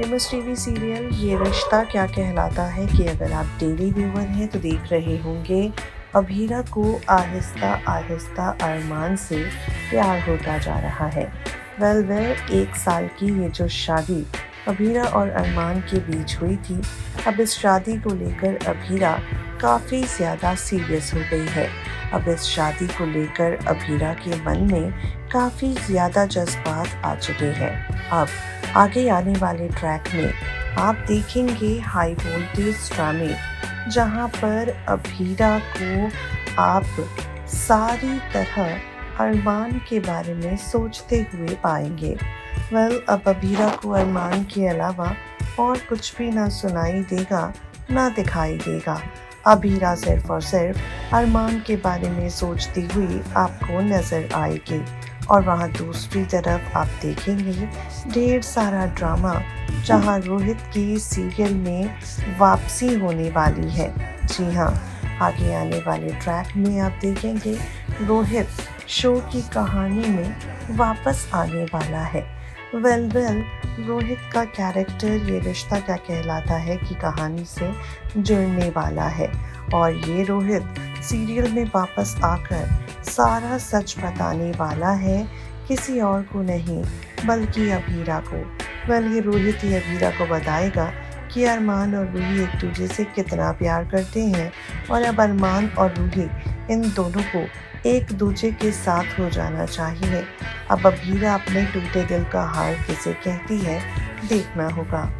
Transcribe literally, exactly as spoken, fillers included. Famous TV serial ये रिश्ता क्या कहलाता है कि अगर आप डेली व्यूवर हैं तो देख रहे होंगे अभीरा को आहिस्ता आहिस्ता अरमान से प्यार होता जा रहा है। वेल वेल एक साल की ये जो शादी अभीरा और अरमान के बीच हुई थी, अब इस शादी को लेकर अभीरा काफ़ी ज़्यादा सीरियस हो गई है। अब इस शादी को लेकर अभीरा के मन में काफ़ी ज़्यादा जज्बात आ चुके हैं। अब आगे आने वाले ट्रैक में आप देखेंगे हाई वोल्टेज ड्रामे, जहां पर अभीरा को आप सारी तरह अरमान के बारे में सोचते हुए पाएंगे। वेल well, अब अभीरा को अरमान के अलावा और कुछ भी ना सुनाई देगा ना दिखाई देगा। अभीरा सिर्फ और सिर्फ अरमान के बारे में सोचती हुई आपको नज़र आएगी। और वहाँ दूसरी तरफ आप देखेंगे ढेर सारा ड्रामा, जहाँ रोहित की सीरियल में वापसी होने वाली है। जी हाँ, आगे आने वाले ट्रैक में आप देखेंगे रोहित शो की कहानी में वापस आने वाला है। वेल वेल रोहित का कैरेक्टर ये रिश्ता क्या कहलाता है कि कहानी से जुड़ने वाला है और ये रोहित सीरियल में वापस आकर सारा सच बताने वाला है, किसी और को नहीं बल्कि अभीरा को। वेल ये रोहित ही अभीरा को बताएगा कि अरमान और रूही एक दूसरे से कितना प्यार करते हैं और अब अरमान और रूही इन दोनों को एक दूसरे के साथ हो जाना चाहिए। अब अभीरा अपने टूटे दिल का हाल किसे कहती है, देखना होगा।